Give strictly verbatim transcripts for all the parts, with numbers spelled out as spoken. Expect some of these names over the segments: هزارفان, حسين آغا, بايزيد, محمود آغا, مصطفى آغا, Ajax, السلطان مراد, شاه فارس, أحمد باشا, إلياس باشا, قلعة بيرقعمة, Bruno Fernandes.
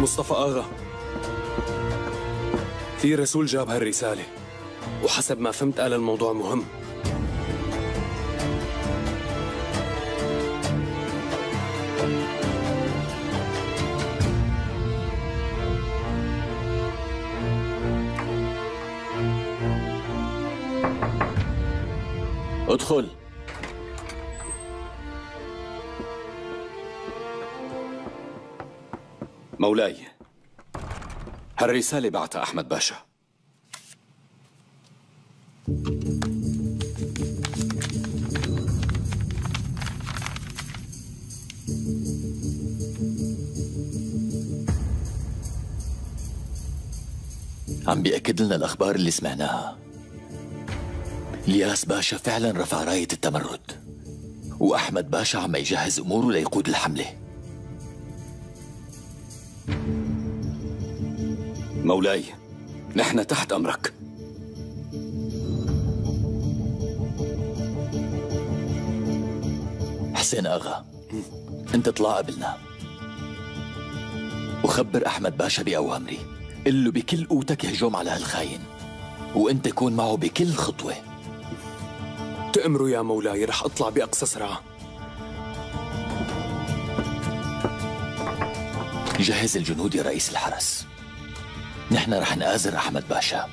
مصطفى آغا، في رسول جاب هالرسالة، وحسب ما فهمت قال الموضوع مهم. ادخل. مولاي، هالرسالة بعتها أحمد باشا. عم بيأكد لنا الأخبار اللي سمعناها. إلياس باشا فعلا رفع راية التمرد، وأحمد باشا عم يجهز أموره ليقود الحملة. مولاي، نحن تحت أمرك. حسين آغا، أنت اطلع قبلنا وخبر أحمد باشا بأوامري. قل له بكل قوتك يهجم على هالخاين، وأنت كون معه بكل خطوة. تأمره يا مولاي، رح أطلع بأقصى سرعة. جهز الجنود يا رئيس الحرس، نحن رح نآزر أحمد باشا.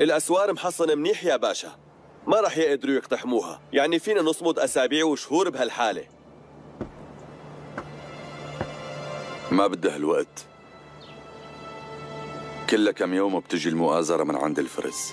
الأسوار محصنة منيح يا باشا، ما رح يقدروا يقتحموها، يعني فينا نصمد أسابيع وشهور بهالحالة. ما بدها الوقت، كلها كم يوم بتجي المؤازرة من عند الفرس.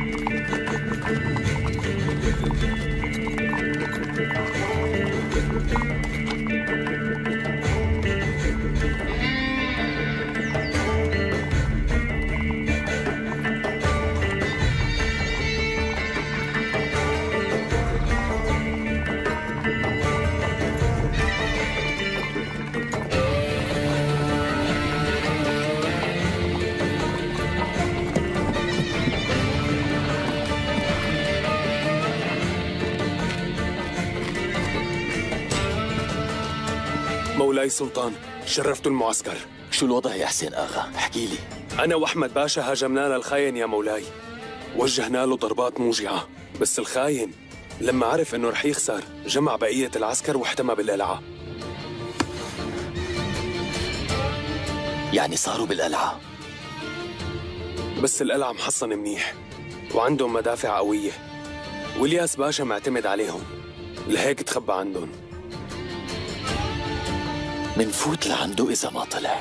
مولاي السلطان، شرفتوا المعسكر. شو الوضع يا حسين آغا؟ احكي لي. أنا وأحمد باشا هاجمنا للخاين يا مولاي، وجهنا له ضربات موجعة، بس الخاين لما عرف انه رح يخسر جمع بقية العسكر واحتمى بالقلعة. يعني صاروا بالقلعة، بس القلعة محصنة منيح وعندهم مدافع قوية، والياس باشا معتمد عليهم لهيك تخبى عندهم. منفوت لعنده إذا ما طلع.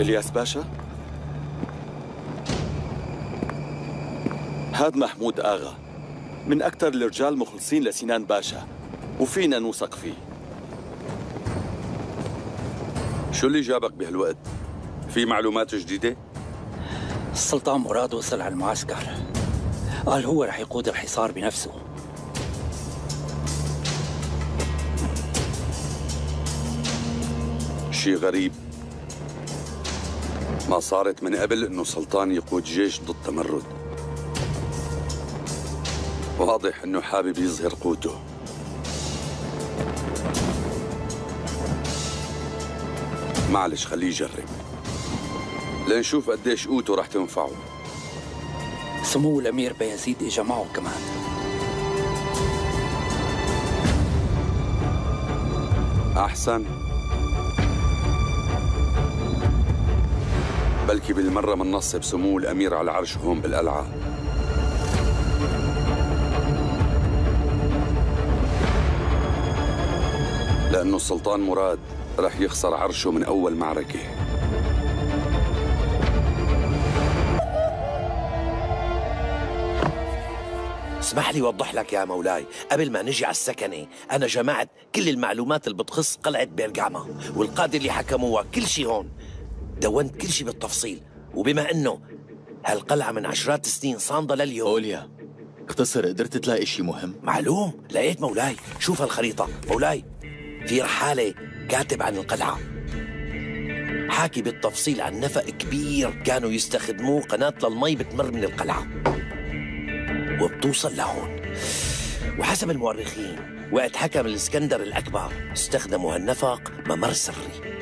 إلياس باشا، هاد محمود آغا من أكثر الرجال مخلصين لسنان باشا وفينا نوثق فيه. شو اللي جابك بهالوقت؟ في معلومات جديدة؟ السلطان مراد وصل على المعسكر، قال هو رح يقود الحصار بنفسه. شي غريب، ما صارت من قبل انه سلطان يقود جيش ضد تمرد. واضح انه حابب يظهر قوته. معلش خليه يجرب لنشوف قديش قوته رح تنفعه. سمو الامير بايزيد اجا معه كمان. احسن، بلكي بالمرة مننصب سمو الأمير على العرش هون بالقلعة. لأنه السلطان مراد رح يخسر عرشه من أول معركة. اسمح لي وضح لك يا مولاي، قبل ما نجي على السكنة أنا جمعت كل المعلومات اللي بتخص قلعة بيرقعمة والقادة اللي حكموها، كل شي هون دونت كل شيء بالتفصيل. وبما انه هالقلعه من عشرات السنين صامده لليوم. اوليا اختصر، قدرت تلاقي شيء مهم؟ معلوم لقيت مولاي، شوف هالخريطه مولاي، في رحاله كاتب عن القلعه حاكي بالتفصيل عن نفق كبير كانوا يستخدموه، قناه للمي بتمر من القلعه وبتوصل لهون. وحسب المؤرخين وقت حكم الاسكندر الاكبر استخدموا هالنفق ممر سري.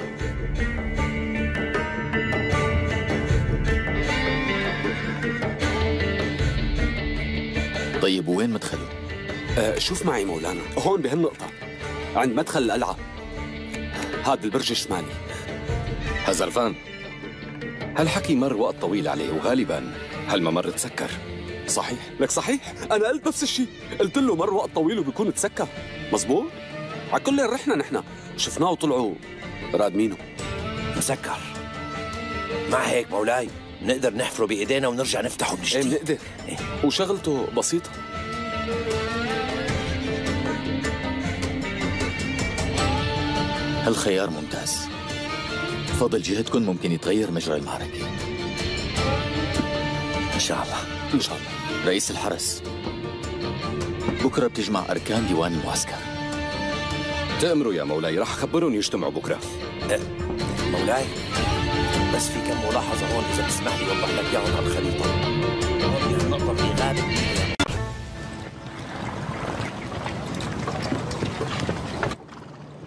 طيب وين مدخله؟ أه شوف معي مولانا، هون بهالنقطة عند مدخل القلعة، هذا البرج الشمالي. هزارفان هالحكي مر وقت طويل عليه وغالباً هالممر تسكر. صحيح؟ لك صحيح؟ أنا قلت نفس الشيء، قلت له مر وقت طويل وبيكون تسكر، مزبوط؟ على كل رحنا نحن، شفناه وطلعوا رادمينه مسكر. مع هيك مولاي بنقدر نحفره بإيدينا ونرجع نفتحه من جديد. إيه بنقدر، وشغلته بسيطة. هالخيار ممتاز. بفضل جهدكم ممكن يتغير مجرى المعركة. إن شاء الله. إن شاء الله. رئيس الحرس، بكرة بتجمع أركان ديوان المعسكر. تأمروا يا مولاي، راح أخبرهم يجتمعوا بكرة. أه. مولاي، بس في كم ملاحظة هون إذا بتسمح لي أوضح لك إياهم على الخريطة. هون النقطة في غابة.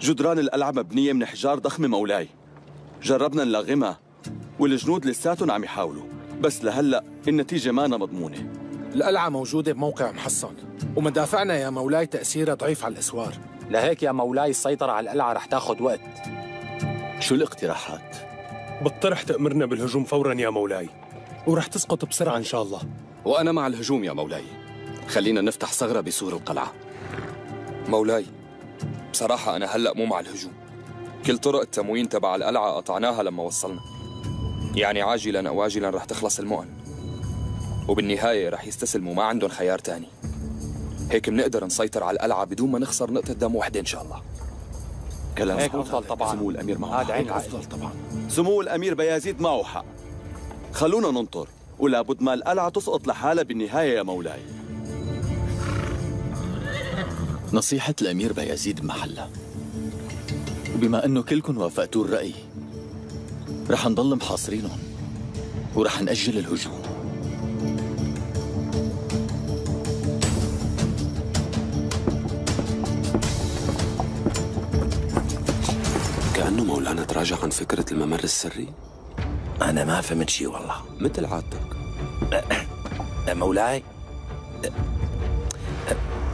جدران القلعة مبنية من أحجار ضخمة مولاي. جربنا نلغمها والجنود لساتهم عم يحاولوا، بس لهلا النتيجة مانا مضمونة. القلعة موجودة بموقع محصن، ومدافعنا يا مولاي تأثيرها ضعيف على الأسوار، لهيك يا مولاي السيطرة على القلعة رح تاخذ وقت. شو الاقتراحات؟ بطرح تأمرنا بالهجوم فورا يا مولاي، ورح تسقط بسرعة إن شاء الله. وأنا مع الهجوم يا مولاي، خلينا نفتح ثغرة بسور القلعة. مولاي بصراحة أنا هلا مو مع الهجوم. كل طرق التموين تبع القلعة قطعناها لما وصلنا، يعني عاجلاً أو آجلاً رح تخلص المؤن، وبالنهاية رح يستسلموا، ما عندهم خيار تاني. هيك بنقدر نسيطر على القلعة بدون ما نخسر نقطة دم وحدة إن شاء الله. كلام هيك أفضل طبعاً. سمو الأمير معه حق. هيك أفضل طبعاً. سمو الأمير بايزيد معه حق. خلونا ننطر، ولابد ما القلعة تسقط لحالها بالنهاية يا مولاي. نصيحة الأمير بايزيد بمحلها، وبما انه كلكم وافقتوا الرأي رح نضل محاصرينهم ورح نأجل الهجوم. كأنه مولانا تراجع عن فكرة الممر السري. أنا ما فهمت شي والله، مثل عادتك. مولاي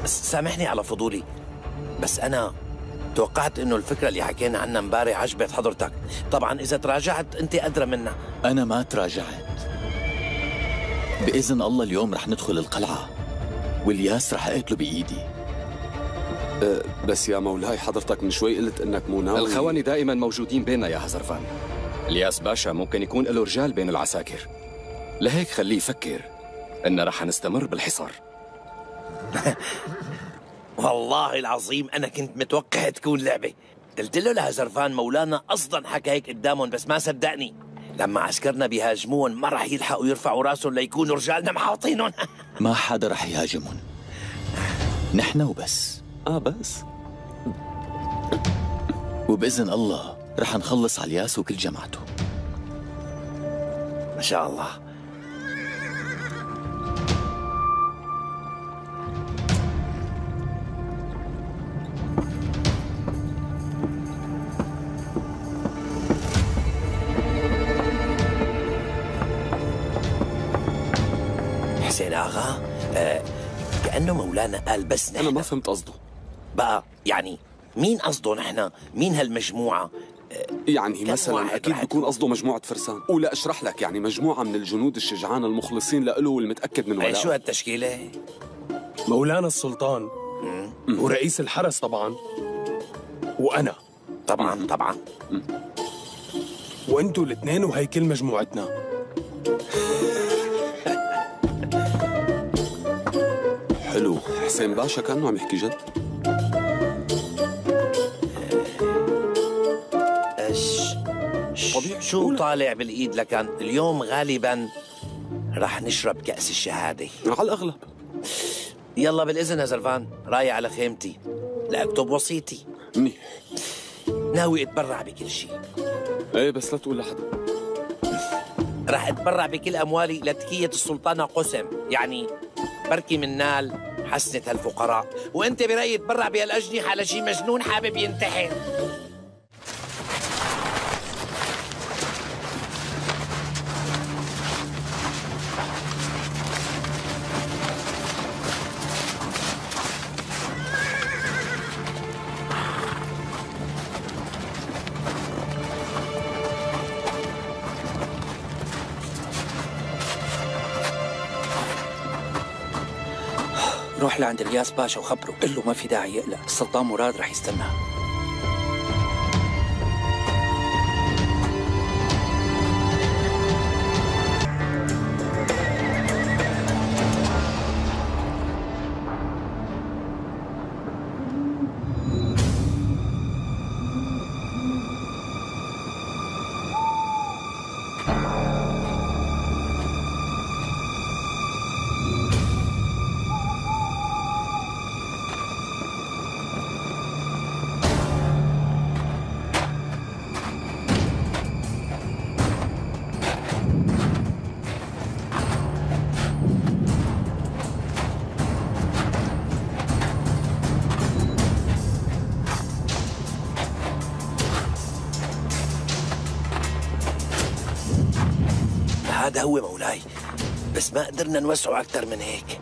سامحني على فضولي، بس أنا توقعت انه الفكره اللي حكينا عنها امبارح عجبت حضرتك. طبعا اذا تراجعت انت ادرى منا. انا ما تراجعت. باذن الله اليوم رح ندخل القلعه، والياس رح اقتله بايدي. أه بس يا مولاي حضرتك من شوي قلت انك مو ناوي. الخونه دائما موجودين بيننا يا هزارفان. الياس باشا ممكن يكون له رجال بين العساكر، لهيك خليه يفكر ان رح نستمر بالحصار. والله العظيم أنا كنت متوقع تكون لعبة. قلت له لهزارفان مولانا أصلاً حكى هيك قدامهم، بس ما صدقني. لما عسكرنا بيهاجمون ما رح يلحقوا يرفعوا راسهم ليكونوا رجالنا محاطينهم. ما حدا رح يهاجمهم، نحن وبس. آه بس. وبإذن الله رح نخلص على الياس وكل جماعته ما شاء الله. حسين آغا آه كأنه مولانا قال بس نحن. أنا ما فهمت قصده بقى، يعني مين قصده نحن؟ مين هالمجموعة؟ آه يعني مثلا أكيد بيكون قصده مجموعة فرسان. ولا أشرح لك، يعني مجموعة من الجنود الشجعان المخلصين لإله والمتأكد من ولاءه. شو هالتشكيلة؟ مولانا السلطان م? ورئيس الحرس طبعا، وأنا طبعا طبعا م? وأنتوا الاثنين، وهي كل مجموعتنا. حلو، حسين باشا كأنه عم يحكي جد. اش طبيعي. شو طالع بالايد لكان؟ اليوم غالبا رح نشرب كأس الشهادة على الأغلب. يلا بالإذن هزارفان، رايح على خيمتي لأكتب وصيتي. منيح، ناوي أتبرع بكل شيء. إيه بس لا تقول لحدا. رح أتبرع بكل أموالي لتكية السلطانة قسم، يعني بركي من نال حسنة هالفقراء. وانت برأيي تبرع بهالأجنحة لشي مجنون حابب ينتحر. روح لعند إلياس باشا وخبره، قل له ما في داعي يقلق، السلطان مراد رح يستناه. هذا هو مولاي، بس ما قدرنا نوسعه أكثر من هيك.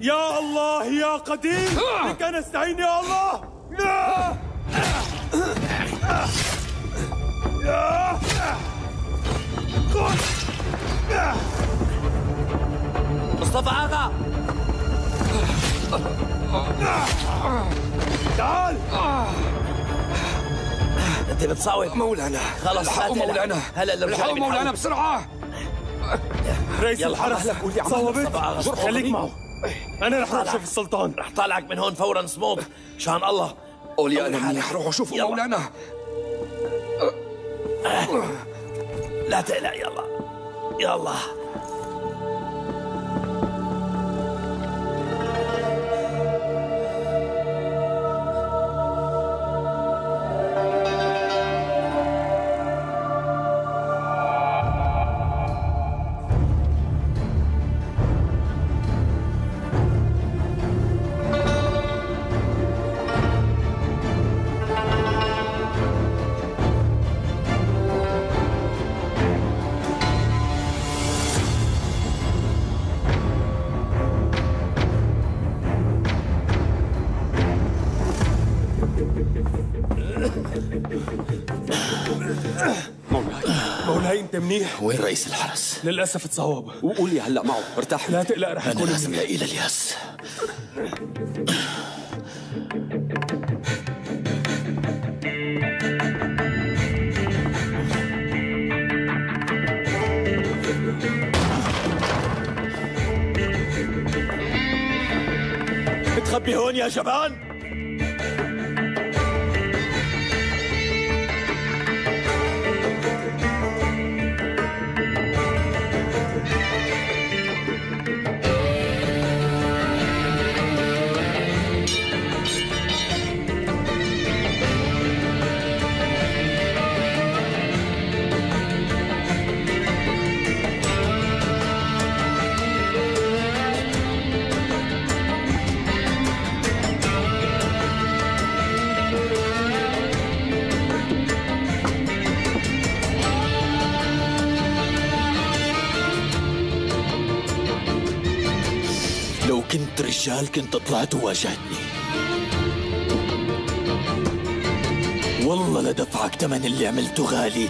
يا الله يا قدير بك نستعين يا الله. لا لا مصطفى آغا تعال. انت بتصاوب مولانا. خلص الحقوا مولانا هلا. الحقوا مولانا بسرعة. رئيس الحرس صوبت جرح. خليك معه انا رح اروح اشوف السلطان. رح طالعك من هون فورا سموب شان الله. قول يا انا رح اروح اشوفه مولانا. لا تقلق. يلا يلا منيح. وين رئيس الحرس؟ للاسف تصوب. وقولي هلا معه ارتاح. لا تقلق رح اكون. انا لازم لاقي الياس. بتخبي هون يا جبان؟ رجال كنت طلعت وواجهتني والله لدفعك تمن اللي عملته غالي.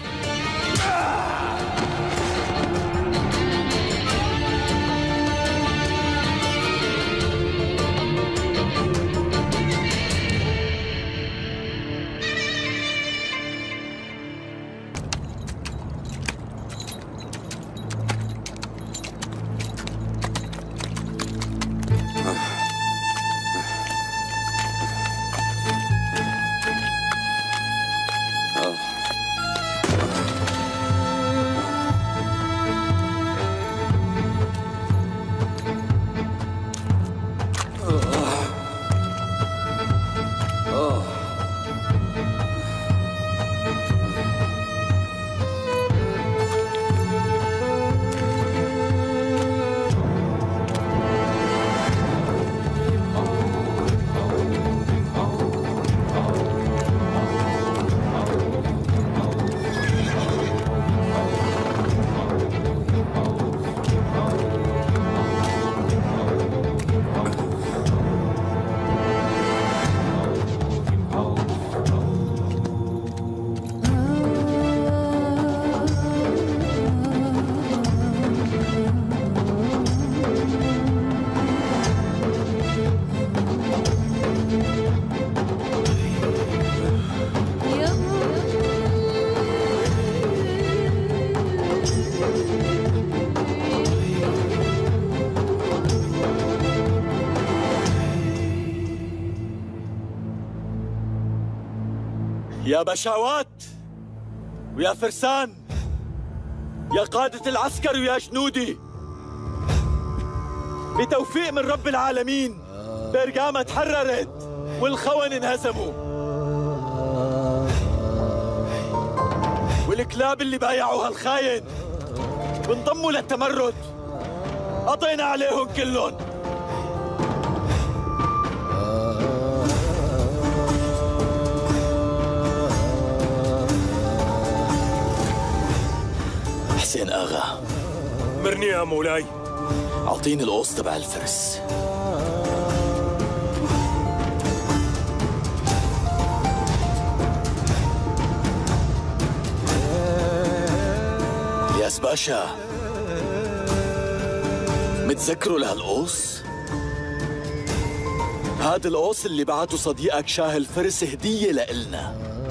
يا بشاوات ويا فرسان يا قادة العسكر ويا جنودي، بتوفيق من رب العالمين بيرقعمة تحررت والخون انهزموا والكلاب اللي بايعوها الخاين انضموا للتمرد. قضينا عليهم كلهم. حسين آغا مرني يا مولاي. اعطيني القسط بقى الفرس. إلياس باشا متذكروا لهالقوس؟ هاد القوس اللي بعته صديقك شاه الفرس هدية لإلنا.